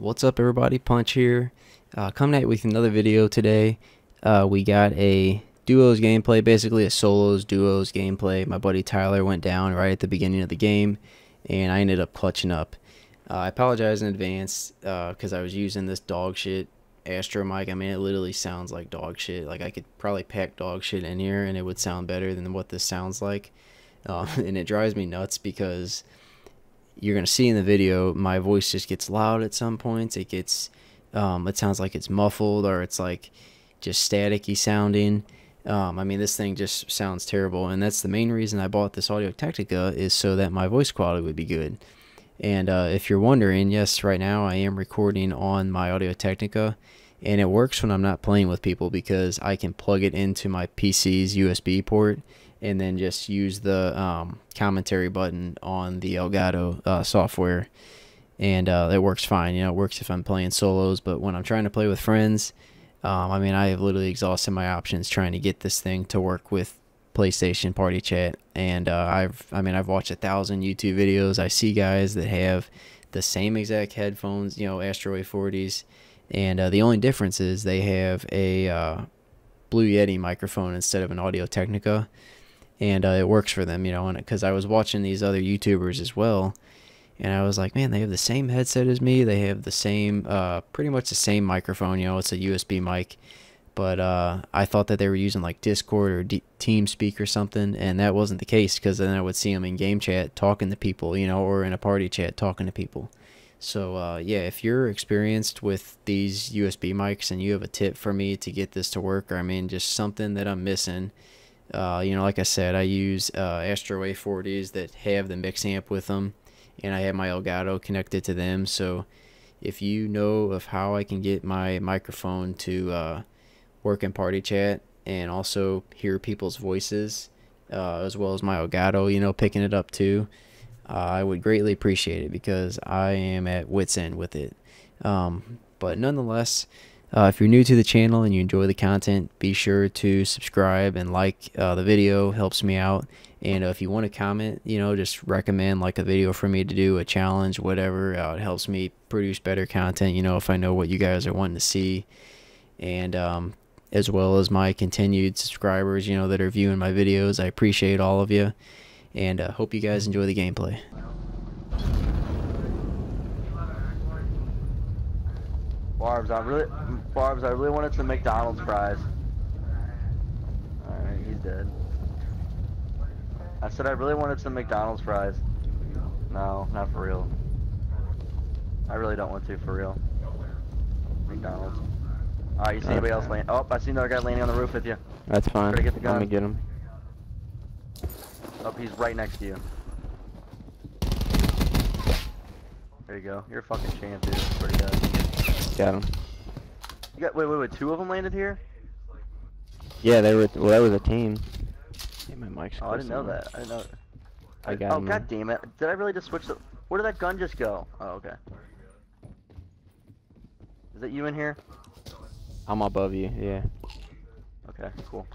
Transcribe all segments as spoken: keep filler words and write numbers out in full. What's up, everybody? Punch here, uh, coming at you with another video today. Uh, we got a duos gameplay, basically a solos duos gameplay. My buddy Tyler went down right at the beginning of the game, and I ended up clutching up. Uh, I apologize in advance because uh, I was using this dog shit Astro mic. I mean, it literally sounds like dog shit. Like, I could probably pack dog shit in here, and it would sound better than what this sounds like. Uh, and it drives me nuts because you're going to see in the video, my voice just gets loud at some points. It gets, um, it sounds like it's muffled, or it's like just staticky sounding. Um, I mean, this thing just sounds terrible. And that's the main reason I bought this Audio Technica, is so that my voice quality would be good. And uh, if you're wondering, yes, right now I am recording on my Audio Technica, and it works when I'm not playing with people because I can plug it into my P C's U S B port and then just use the um, commentary button on the Elgato uh, software, and uh, it works fine. You know, it works if I'm playing solos, but when I'm trying to play with friends, um, I mean, I have literally exhausted my options trying to get this thing to work with PlayStation Party Chat. And uh, I've, I mean, I've watched a thousand YouTube videos. I see guys that have the same exact headphones, you know, Astro A forty s, and uh, the only difference is they have a uh, Blue Yeti microphone instead of an Audio Technica. And uh, it works for them, you know, because I was watching these other YouTubers as well, and I was like, man, they have the same headset as me. They have the same, uh, pretty much the same microphone, you know, it's a U S B mic. But uh, I thought that they were using like Discord or D TeamSpeak or something, and that wasn't the case, because then I would see them in game chat talking to people, you know, or in a party chat talking to people. So uh, yeah, if you're experienced with these U S B mics and you have a tip for me to get this to work, or I mean, just something that I'm missing. Uh, you know, like I said, I use uh, Astro A forty s that have the mix amp with them, and I have my Elgato connected to them. So if you know of how I can get my microphone to uh, work in party chat and also hear people's voices, uh, as well as my Elgato, you know, picking it up too, uh, I would greatly appreciate it because I am at wit's end with it. Um, but nonetheless, Uh, if you're new to the channel and you enjoy the content, be sure to subscribe and like uh, the video. Helps me out. And uh, if you want to comment, you know, just recommend like a video for me to do, a challenge, whatever. Uh, it helps me produce better content, you know, if I know what you guys are wanting to see. And um, as well as my continued subscribers, you know, that are viewing my videos. I appreciate all of you, and uh, hope you guys enjoy the gameplay. Barbs, I really, Barbs, I really wanted some McDonald's fries. Alright, he's dead. I said I really wanted some McDonald's fries. No, not for real. I really don't want to, for real. McDonald's. Alright, you see anybody else laying? Oh, I see another guy landing on the roof with you. That's fine. Try to get the gun. Let me get him. Oh, he's right next to you. There you go. You're a fucking champ, dude. Pretty good. Got him. You got, wait, wait, wait, two of them landed here? Yeah, they were, well, that was a team. Hey, my mic's oh, I didn't know that. I didn't know. I, I got oh, him. Oh, god damn it. Did I really just switch the, where did that gun just go? Oh, okay. Is it you in here? I'm above you, yeah. Okay, cool.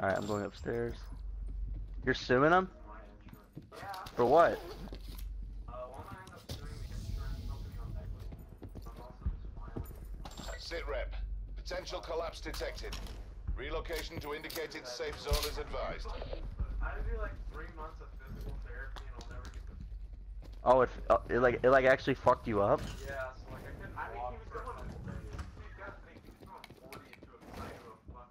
Alright, I'm going upstairs. You're suing them? For what? Sit rep. Potential collapse detected. Relocation to indicated safe zone is advised. Oh, it, uh, it like it like actually fucked you up? Yeah, so like I couldn't. I think he was going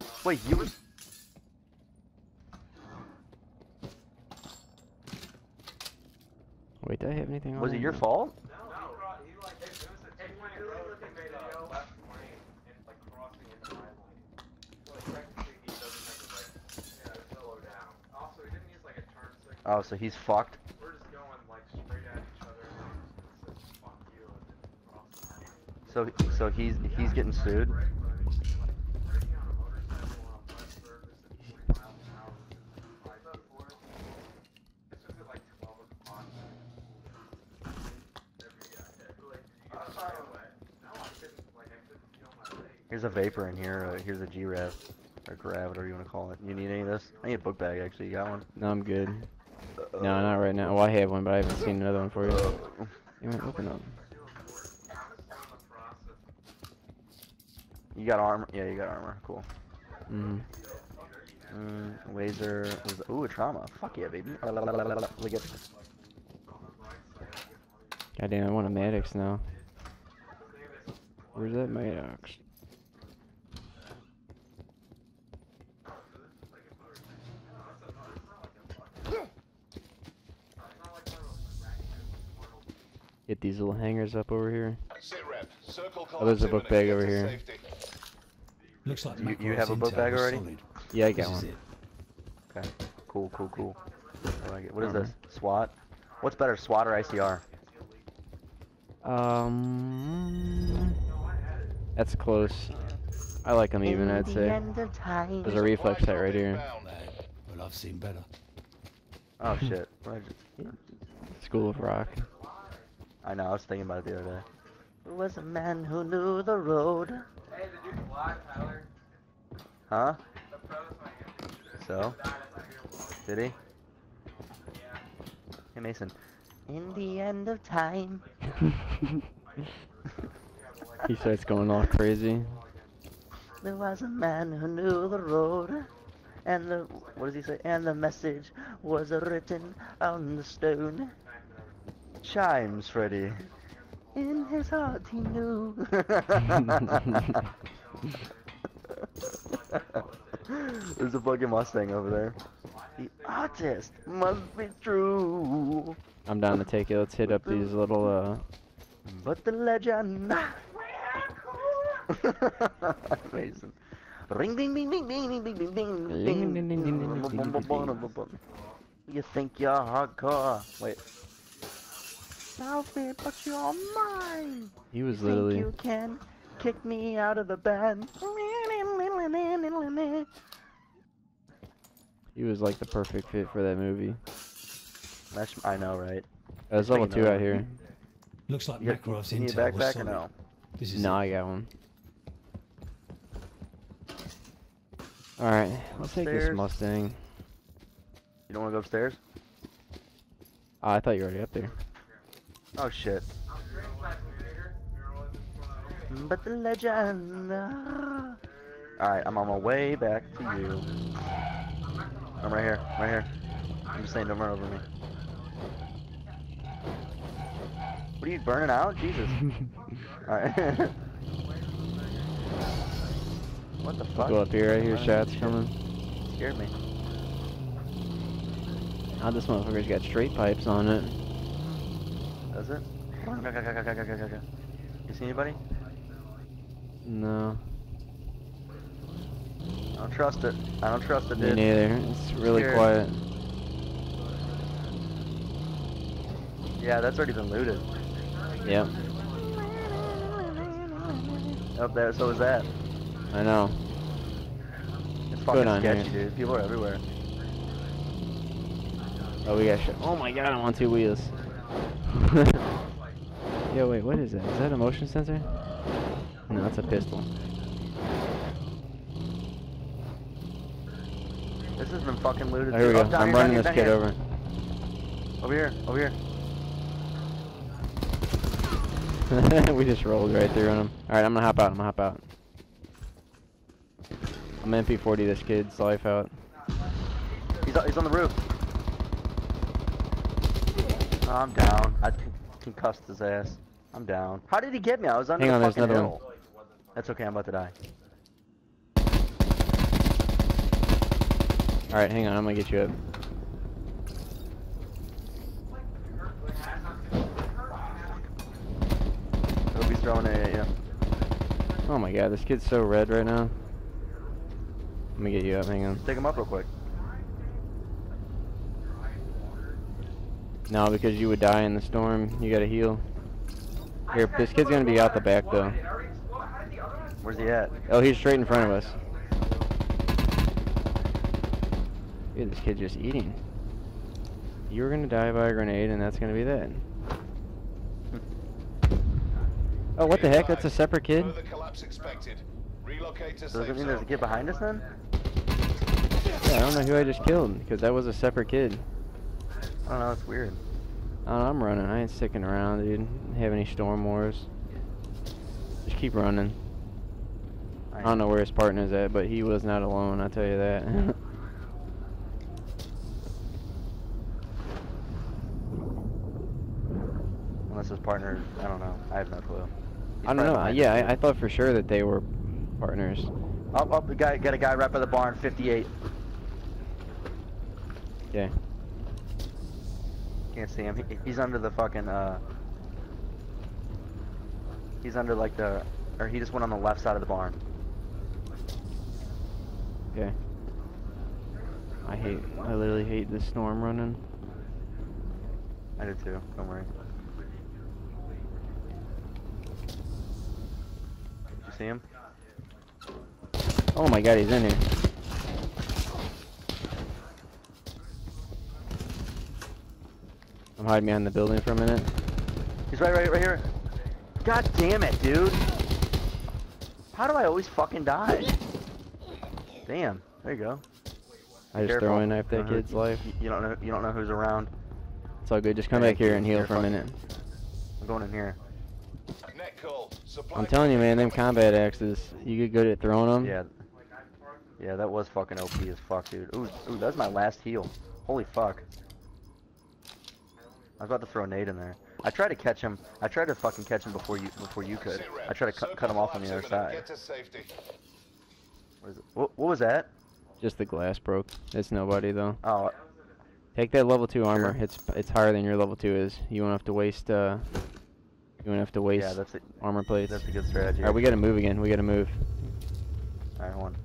to Wait, you was. Wait, did I have anything on? Was it your fault? No, he like it was a ten minute road video left lane and like crossing into my lane. Like technically he doesn't make a right, you know, slow down. Also he didn't use like a turn signal. Oh, so he's fucked? We're just going like straight at each other and like fuck you and then crossing. So so he's he's getting sued. Here's a vapor in here, uh, here's a G-Rev. or grab, whatever you want to call it. You need any of this? I need a book bag, actually. You got one? No, I'm good. Uh -oh. No, not right now. Well, I have one, but I haven't seen another one for you. Uh -oh. You want to open up? You got armor? Yeah, you got armor. Cool. Mm-hmm. Mm, laser. Ooh, a trauma. Fuck yeah, baby. Look at this. Goddamn, I want a Maddox now. Where's that Maddox? Get these little hangers up over here. Oh, there's a book bag over here. Looks like you, you have a book bag already? Solid. Yeah, I got one. It. Okay, cool, cool, cool. I like it. What is um, this? SWAT? What's better, SWAT or I C R? Um, that's close. I like them even, I'd say. There's a reflex set right here. Well, I've seen better. Oh shit. School of Rock. I know, I was thinking about it the other day. There was a man who knew the road. Hey, did you vlog, Tyler? Huh? So? Did he? Hey, Mason. In the end of time. He starts going all crazy. There was a man who knew the road. And the... What does he say? And the message was written on the stone. Chimes, Freddy. In his heart he knew. There's a fucking Mustang over there. The artist must be true. I'm down to take it. Let's hit up these little uh But the legend Mason. Ring ding ding ding ding ding ding ding ding ding ding. You think you're hardcore. Wait. It, but you're mine. He was literally. Think you can kick me out of the band. He was like the perfect fit for that movie. That's, I know, right? There's level two out here. Looks like Macross intel. Backpack or no? This is no, it. I got one. All right, let's take this Mustang. You don't want to go upstairs? Oh, I thought you were already up there. Oh shit. But the legend. Alright, I'm on my way back to you. I'm right here, right here. I'm just saying, don't run over me. What are you burning out? Jesus. Alright. What the fuck? Go up here, right here, shots coming. Scared me. Oh, this motherfucker's got straight pipes on it. Does it? Go, go, go, go, go, go, go. You see anybody? No. I don't trust it. I don't trust it, dude. Me neither. It's really Here. quiet. Yeah, that's already been looted. Yep. Up there, so is that. I know. It's fucking sketchy, here. dude. People are everywhere. Oh, we got shit. Oh my god, I'm on two wheels. Yeah, wait, what is that? Is that a motion sensor? No, that's a pistol. This has been fucking looted. Oh, here we go. Oh, I'm running here, this kid here. over. Over here, over here. We just rolled right through on him. Alright, I'm gonna hop out, I'm gonna hop out. I'm M P forty this kid's life out. He's, he's on the roof. Oh, I'm down. I concussed his ass. I'm down. How did he get me? I was under Hang the on, fucking there's another hill. One. That's okay, I'm about to die. Alright, hang on, I'm gonna get you up. I hope he's throwing it at you. Oh my god, this kid's so red right now. Let me get you up, hang on. Take him up real quick. No, because you would die in the storm. You gotta heal. Here, this kid's gonna be out the back though. Where's he at? Oh, he's straight in front of us. Dude, this kid's just eating. You were gonna die by a grenade, and that's gonna be that. Oh, what the heck? That's a separate kid? Does it mean there's a kid behind us then? Yeah, I don't know who I just killed, because that was a separate kid. I don't know, it's weird. I don't know, I'm running. I ain't sticking around, dude. I don't have any storm wars. Just keep running. I don't know where his partner's at, but he was not alone, I'll tell you that. Unless his partner, I don't know. I have no clue. He's I don't know. Yeah, I, I thought for sure that they were partners. Oh, oh, we got, got a guy right by the barn, fifty-eight. Yeah. Can't see him. He, he's under the fucking, uh... he's under, like, the... Or he just went on the left side of the barn. Okay. I hate... I literally hate this storm running. I do too, don't worry. Did you see him? Oh my god, he's in here. I'm hiding behind the building for a minute. He's right, right, right here. God damn it, dude. How do I always fucking die? Damn. There you go. I just throw in after that kid's life. You don't know. You don't know who's around. It's all good. Just come back here and heal for a minute. I'm going in here. I'm telling you, man. Them combat axes. You get good at throwing them. Yeah. Yeah, that was fucking O P as fuck, dude. Ooh, ooh, that's my last heal. Holy fuck. I was about to throw a nade in there. I tried to catch him. I tried to fucking catch him before you before you could. I tried to cu cut him off on the other side. What, is it? What, what was that? Just the glass broke. It's nobody though. Oh. Take that level two armor. Sure. It's it's higher than your level two is. You won't have to waste. Uh, you won't have to waste. Yeah, that's a, armor plates. That's a good strategy. All right, we gotta move again. We gotta move. All right, one.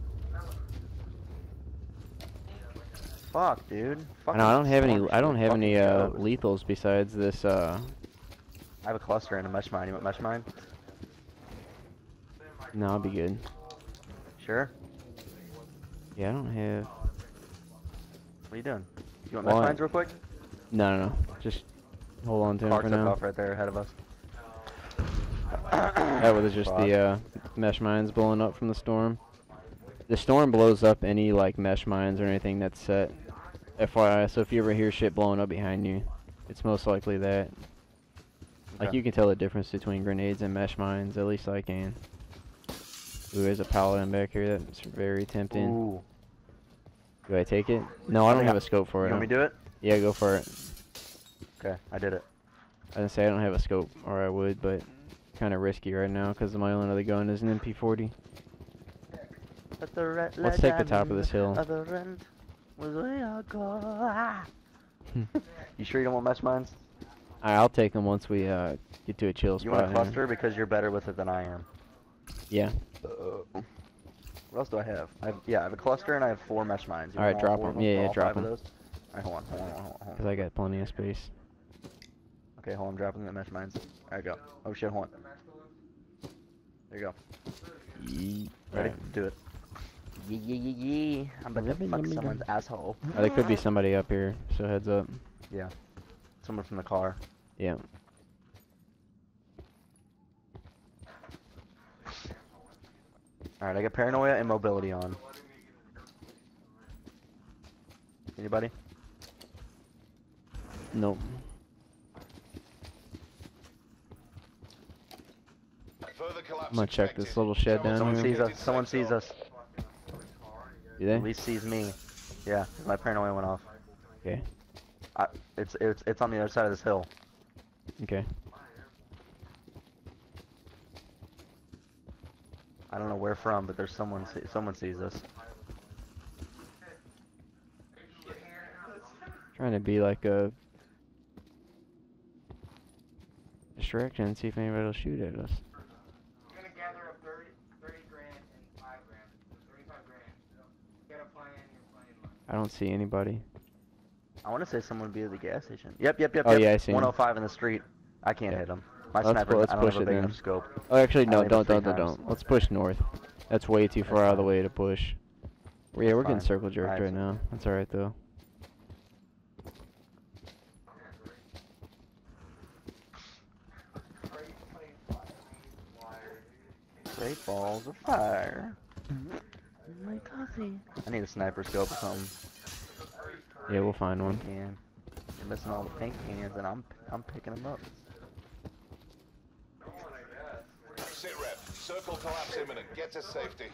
Fuck, dude. Fuck. No, I don't have any. I don't have any uh, lethals besides this. Uh... I have a cluster and a mesh mine. You want mesh mine? No, I'll be good. Sure. Yeah, I don't have. What are you doing? You want well, mesh mines real quick? No, no, no. Just hold on to them for now. Off right there ahead of us. That was just Fuck. the uh, mesh mines blowing up from the storm. The storm blows up any like mesh mines or anything that's set. F Y I, so if you ever hear shit blowing up behind you, it's most likely that. Okay. Like you can tell the difference between grenades and mesh mines, at least I can. Ooh, there's a paladin back here, that's very tempting. Ooh. Do I take it? No, I don't have a scope for it. You want me to do it? Yeah, go for it. Okay, I did it. I didn't say I don't have a scope, or I would, but kind of risky right now because my only other gun is an M P forty. Let's take the top of this hill. You sure you don't want mesh mines? Alright, I'll take them once we uh, get to a chill spot. You want a cluster here. Because you're better with it than I am. Yeah. Uh, what else do I have? I have? Yeah, I have a cluster and I have four mesh mines. Alright, drop them. them. Yeah, yeah, drop them. Alright, hold on, hold on, hold on. Because I got plenty of space. Okay, hold on, I'm dropping the mesh mines. Alright, go. Oh shit, hold on. There you go. Ye Ready? Right. Do it. Yee yee yee yee. I'm about to fuck someone's asshole. Oh, there could be somebody up here, so heads up. Yeah. Someone from the car. Yeah. Alright, I got paranoia and mobility on. Anybody? Nope. I'm gonna check this little shed down someone here. Someone sees us. Someone sees us. At least sees me. Yeah, my paranoia went off. Okay. I, it's it's it's on the other side of this hill. Okay. I don't know where from, but there's someone. See, someone sees us. Trying to be like a distraction and see if anybody will shoot at us. I don't see anybody. I want to say someone would be at the gas station. Yep, yep, yep. Oh, yep. Yeah, I see one oh five him. In the street. I can't yeah. hit him. My let's sniper, let's I don't push have a big it enough scope. Oh, actually, no, don't, don't, don't, don't. Let's push north. That's way too far out of the way to push. Well, yeah, we're Fine. Getting circle jerked right, right now. That's alright, though. Great balls of fire. my coffee. I need a sniper scope or something. Yeah, we'll find one. Yeah. I'm missing all the pink cans and I'm I'm picking them up. Sit rep. Circle collapse imminent. Get to safety.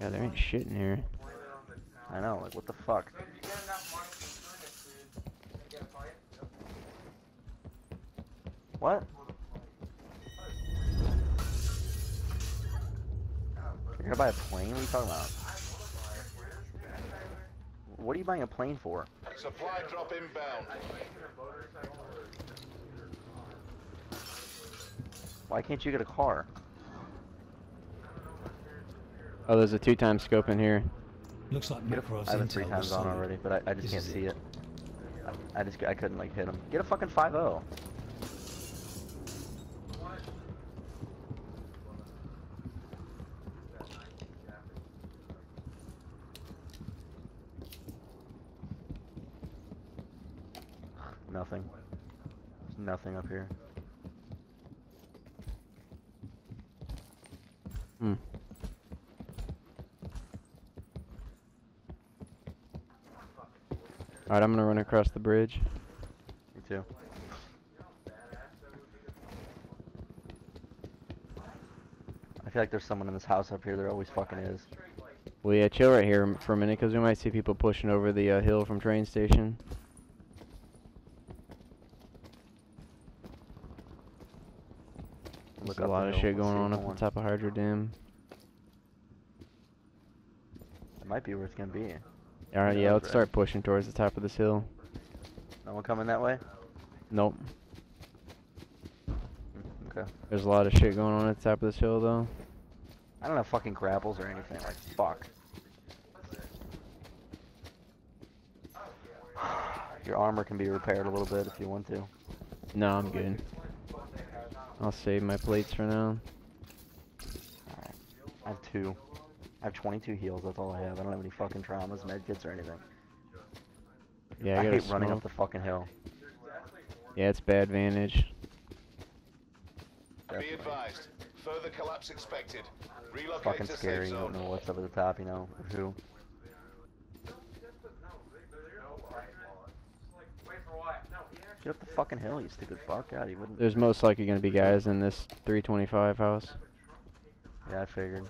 Yeah, there ain't shit in here. I know, like what the fuck? What? You're gonna buy a plane? What are you talking about? What are you buying a plane for? Supply drop inbound. Why can't you get a car? Oh, there's a two-time scope in here. Looks like Macross. I have it three times on already, but I, I just can't see it. I, I just I couldn't like hit him. Get a fucking five oh. Nothing. There's nothing up here. Hmm. Alright, I'm gonna run across the bridge. Me too. I feel like there's someone in this house up here. There always fucking is. Well, yeah, chill right here for a minute, because we might see people pushing over the uh, hill from train station. There's a lot of shit going on up on top of Hydro Dam. It might be where it's gonna be. Alright, yeah, let's start pushing towards the top of this hill. No one coming that way? Nope. Okay. There's a lot of shit going on at the top of this hill, though. I don't have fucking grapples or anything, like, fuck. Your armor can be repaired a little bit if you want to. No, I'm good. I'll save my plates for now. Alright. I have two. I have twenty-two heals, that's all I have. I don't have any fucking traumas, medkits, or anything. Yeah, I, I hate smoke. running up the fucking hill. Yeah, it's bad vantage. Definitely. Be advised. Further collapse expected. Relocate fucking to scary, you don't know what's up at the top, you know, or who. Get up the fucking hill, you stupid fuck. God, he wouldn't. There's most likely gonna be guys in this three twenty-five house. Yeah, I figured.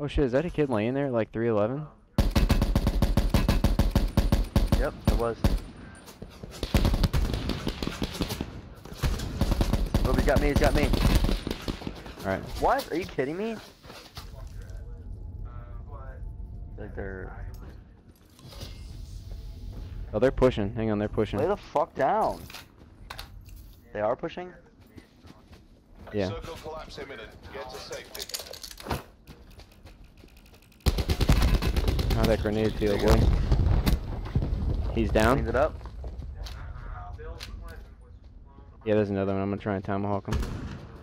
Oh shit, is that a kid laying there like three eleven? Yep, it was. Oh, he's got me, he's got me. Alright. What? Are you kidding me? Like they're... Oh, they're pushing. Hang on, they're pushing. Lay the fuck down. They are pushing? Yeah. Circle collapse imminent. Get to safety. How that grenade feel, boy? He's down. Cleaned it up. Yeah, there's another one. I'm gonna try and tomahawk him.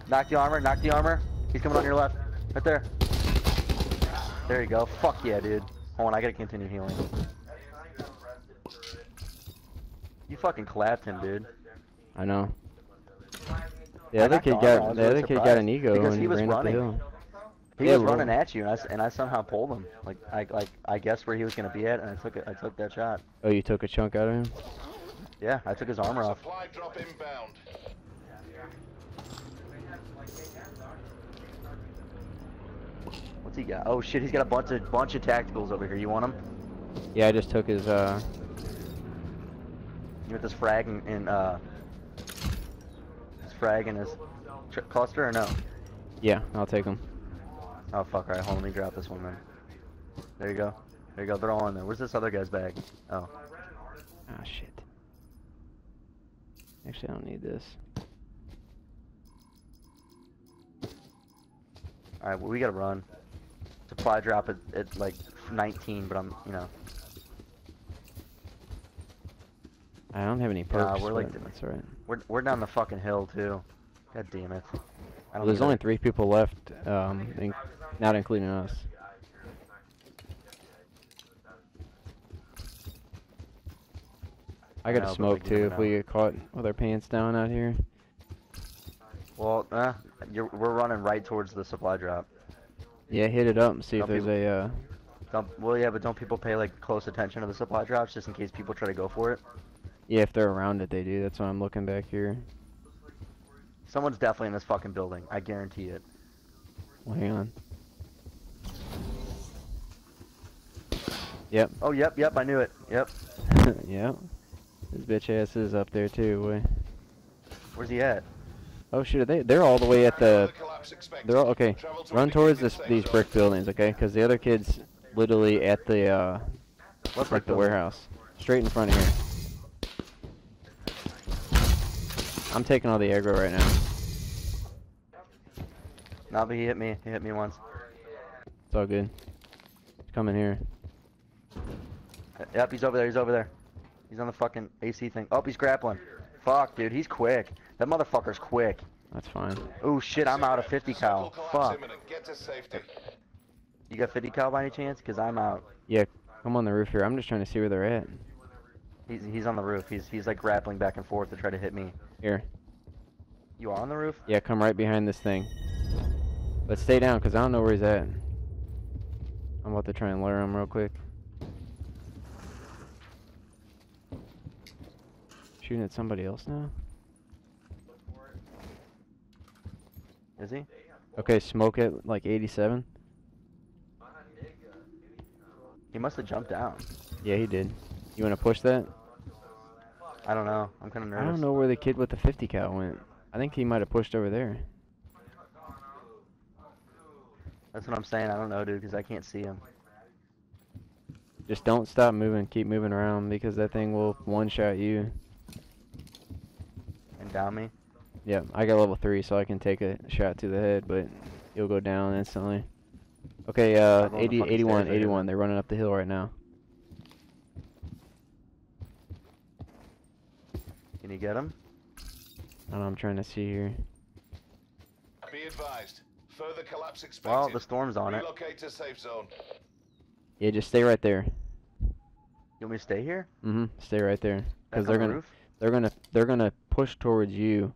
Knock the armor. Knock the armor. He's coming on your left. Right there. There you go. Fuck yeah, dude. Hold on, I gotta continue healing. You fucking clapped him, dude. I know. The other kid got. The other kid got an ego because he was running. He yeah, was running well. at you, and I, and I somehow pulled him. Like I like I guessed where he was gonna be at, and I took it. I took that shot. Oh, you took a chunk out of him? Yeah, I took his armor off. Supply drop inbound. What's he got? Oh shit, he's got a bunch of bunch of tacticals over here. You want him? Yeah, I just took his. Uh... You with this frag and, and uh, his frag and his cluster or no? Yeah, I'll take him. Oh fuck, alright, hold on, let me drop this one then. There you go. There you go, they're all in there. Where's this other guy's bag? Oh. Ah, shit. Actually, I don't need this. Alright, well, we gotta run. Supply drop at, at like nineteen, but I'm, you know. I don't have any perks. Nah, we're like, that's alright. We're, we're down the fucking hill, too. God damn it. Well, there's only three people left, um, in not including us. I gotta no, smoke too if we get caught with our pants down out here. Well, uh, you're, we're running right towards the supply drop. Yeah, hit it up and see don't if there's a. Uh... Don't, well, yeah, but don't people pay like close attention to the supply drops just in case people try to go for it? Yeah, if they're around it, they do. That's why I'm looking back here. Someone's definitely in this fucking building. I guarantee it. Well, hang on. Yep. Oh, yep, yep. I knew it. Yep. Yep. This bitch ass is up there too. Boy. Where's he at? Oh shoot! They they're all the way at the. They're all, okay. Run towards this, these brick buildings, okay? Because the other kid's literally at the uh, what's like the building? Warehouse, straight in front of here. I'm taking all the aggro right now. Nah, but he hit me. He hit me once. It's all good. He's coming here. Yep, he's over there. He's over there. He's on the fucking A C thing. Oh, he's grappling. Fuck, dude. He's quick. That motherfucker's quick. That's fine. Oh shit, I'm out of fifty cal. Fuck. You got fifty cal by any chance? Cause I'm out. Yeah, I'm on the roof here. I'm just trying to see where they're at. He's he's on the roof. He's he's like grappling back and forth to try to hit me. Here. You are on the roof? Yeah, come right behind this thing. But stay down, cause I don't know where he's at. I'm about to try and lure him real quick. Shooting at somebody else now? Is he? Okay, smoke at like eighty-seven. He must have jumped down. Yeah, he did. You want to push that? I don't know. I'm kind of nervous. I don't know where the kid with the fifty cal went. I think he might have pushed over there. That's what I'm saying. I don't know, dude, because I can't see him. Just don't stop moving. Keep moving around because that thing will one-shot you. And down me? Yeah, I got level three, so I can take a shot to the head, but you'll go down instantly. Okay, uh, eighty, eighty-one, eighty-one. They're running up the hill right now. Can you get him? I don't know, I'm trying to see here. Be advised. Further collapse expected. Well, the storm's on it. Relocate to safe zone. Yeah, just stay right there. You want me to stay here? Mm-hmm. Stay right there, because they're gonna, they're gonna, they're gonna push towards you.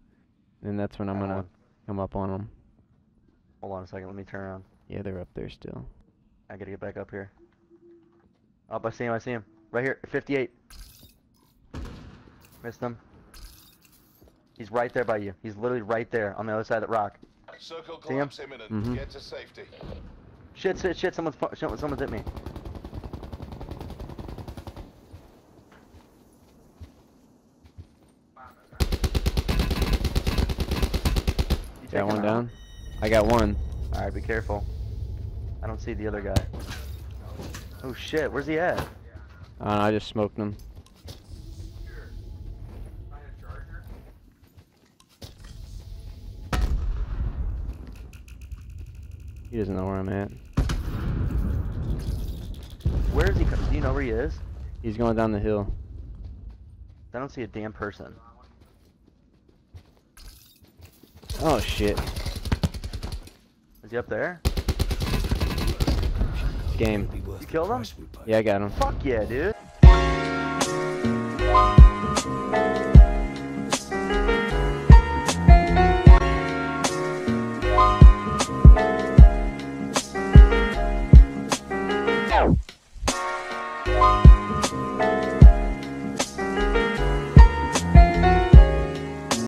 And that's when I'm gonna come up on them. Hold on a second, let me turn around. Yeah, they're up there still. I gotta get back up here. Up, I see him, I see him. Right here, fifty-eight. Missed him. He's right there by you. He's literally right there on the other side of that rock. Circle collapse see him? Imminent. Mm-hmm. Get to safety. Shit, shit, shit, someone's, someone's hit me. Got one down. I got one. Alright, be careful. I don't see the other guy. Oh shit, where's he at? Uh, I just smoked him. He doesn't know where I'm at. Where is he? Do you know where he is? He's going down the hill. I don't see a damn person. Oh shit. Is he up there? Game. You killed him? Yeah, I got him. Fuck yeah, dude.